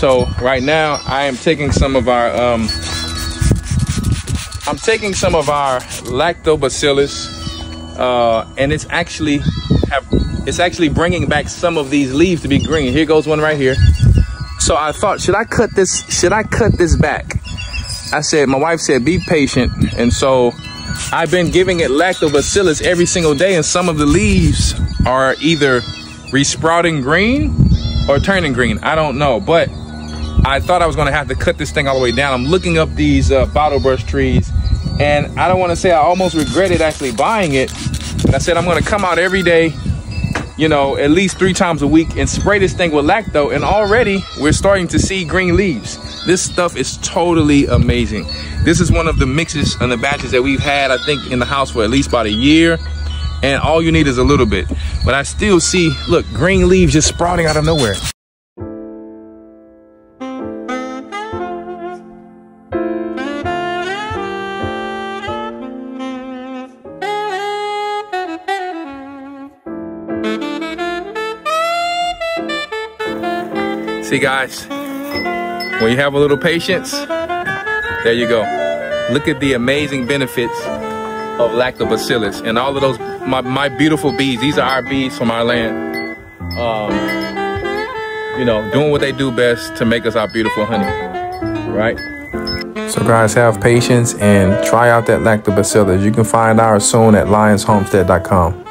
So right now I am taking some of our Lactobacillus and it's actually bringing back some of these leaves to be green. Here goes one right here. So I thought, should I cut this back? I said, my wife said, be patient. And so I've been giving it Lactobacillus every single day, and some of the leaves are either resprouting green or turning green. I don't know, but I thought I was gonna have to cut this thing all the way down. I'm looking up these bottle brush trees, and I don't wanna say I almost regretted actually buying it, but I said I'm gonna come out every day, you know, at least 3 times a week and spray this thing with Lacto, and already we're starting to see green leaves. This stuff is totally amazing. This is one of the mixes and the batches that we've had, I think, in the house for at least about a year, and all you need is a little bit. But I still see, look, green leaves just sprouting out of nowhere. See guys, when you have a little patience, there you go. Look at the amazing benefits of Lactobacillus and all of those, my beautiful bees. These are our bees from our land, you know, doing what they do best to make us our beautiful honey, right? So guys, have patience and try out that Lactobacillus. You can find ours soon at lionshomestead.com.